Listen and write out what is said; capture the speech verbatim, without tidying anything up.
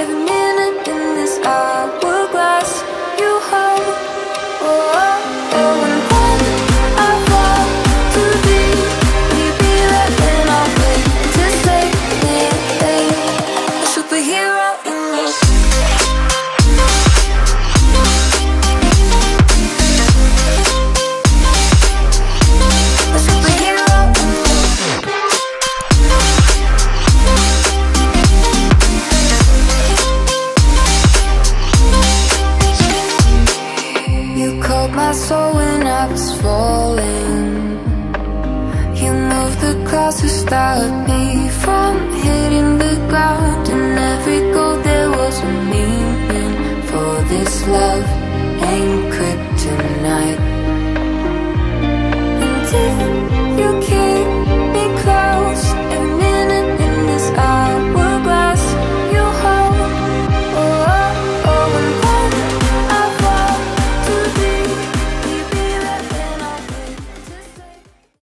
every minute in this hourglass you hold. Oh, oh, oh. My soul when I was falling, you moved the clouds to stop me from hitting the ground. In every goal there was a meaning, for this love ain't kryptonite.